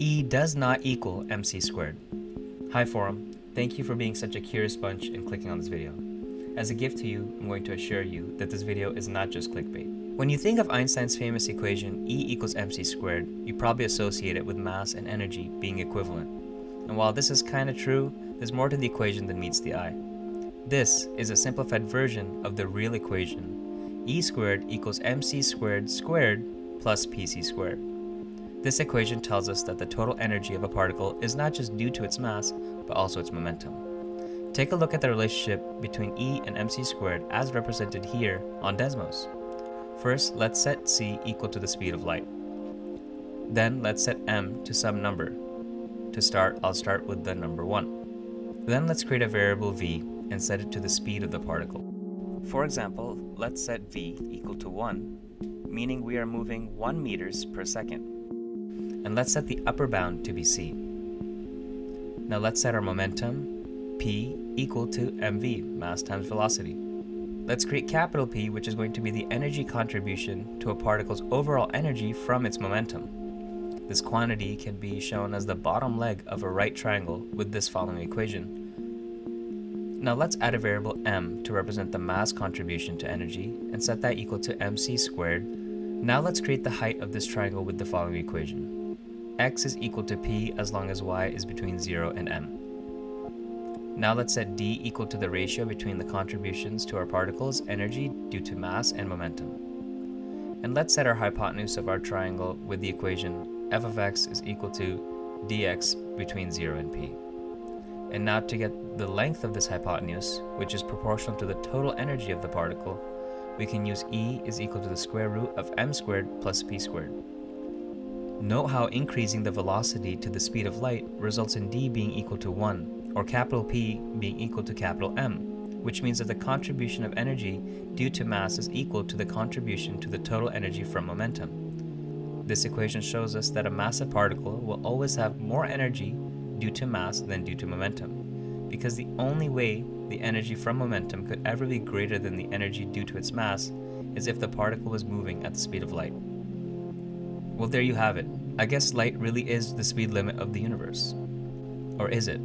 E does not equal MC squared. Hi Forum, thank you for being such a curious bunch and clicking on this video. As a gift to you, I'm going to assure you that this video is not just clickbait. When you think of Einstein's famous equation E equals mc squared, you probably associate it with mass and energy being equivalent. And while this is kinda true, there's more to the equation than meets the eye. This is a simplified version of the real equation. E squared equals mc squared squared plus pc squared. This equation tells us that the total energy of a particle is not just due to its mass, but also its momentum. Take a look at the relationship between E and mc squared as represented here on Desmos. First, let's set c equal to the speed of light. Then let's set m to some number. To start, I'll start with the number 1. Then let's create a variable v and set it to the speed of the particle. For example, let's set v equal to 1, meaning we are moving 1 meters per second. And let's set the upper bound to be c. Now let's set our momentum, p equal to mv, mass times velocity. Let's create capital P, which is going to be the energy contribution to a particle's overall energy from its momentum. This quantity can be shown as the bottom leg of a right triangle with this following equation. Now let's add a variable m to represent the mass contribution to energy and set that equal to mc squared. Now let's create the height of this triangle with the following equation. X is equal to P as long as Y is between 0 and M. Now let's set D equal to the ratio between the contributions to our particles, energy due to mass and momentum. And let's set our hypotenuse of our triangle with the equation f of x is equal to dx between 0 and P. And now to get the length of this hypotenuse, which is proportional to the total energy of the particle, we can use E is equal to the square root of m squared plus p squared. Note how increasing the velocity to the speed of light results in D being equal to 1, or capital P being equal to capital M, which means that the contribution of energy due to mass is equal to the contribution to the total energy from momentum. This equation shows us that a massive particle will always have more energy due to mass than due to momentum, because the only way the energy from momentum could ever be greater than the energy due to its mass is if the particle was moving at the speed of light. Well, there you have it. I guess light really is the speed limit of the universe. Or is it?